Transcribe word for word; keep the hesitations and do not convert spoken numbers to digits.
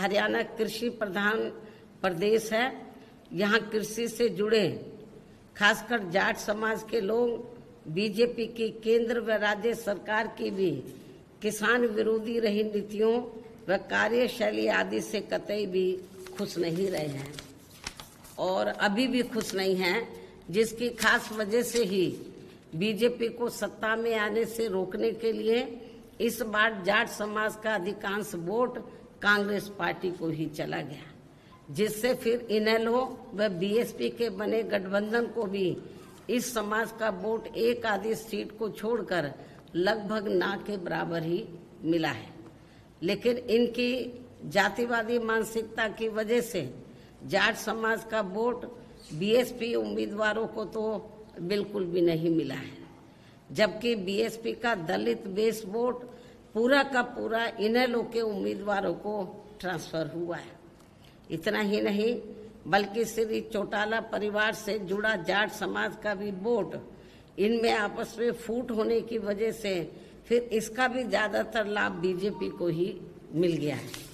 हरियाणा कृषि प्रधान प्रदेश है। यहाँ कृषि से जुड़े खासकर जाट समाज के लोग बीजेपी की केंद्र व राज्य सरकार की भी किसान विरोधी रही नीतियों व कार्यशैली आदि से कतई भी खुश नहीं रहे हैं और अभी भी खुश नहीं हैं, जिसकी खास वजह से ही बीजेपी को सत्ता में आने से रोकने के लिए इस बार जाट समाज का अधिकांश वोट कांग्रेस पार्टी को ही चला गया, जिससे फिर इनेलो व बीएसपी के बने गठबंधन को भी इस समाज का वोट एक आधी सीट को छोड़कर लगभग ना के बराबर ही मिला है। लेकिन इनकी जातिवादी मानसिकता की वजह से जाट समाज का वोट बीएसपी उम्मीदवारों को तो बिल्कुल भी नहीं मिला है, जबकि बीएसपी का दलित बेस वोट पूरा का पूरा इनेलो के उम्मीदवारों को ट्रांसफर हुआ है। इतना ही नहीं बल्कि श्री चौटाला परिवार से जुड़ा जाट समाज का भी वोट इनमें आपस में फूट होने की वजह से फिर इसका भी ज्यादातर लाभ बीजेपी को ही मिल गया है।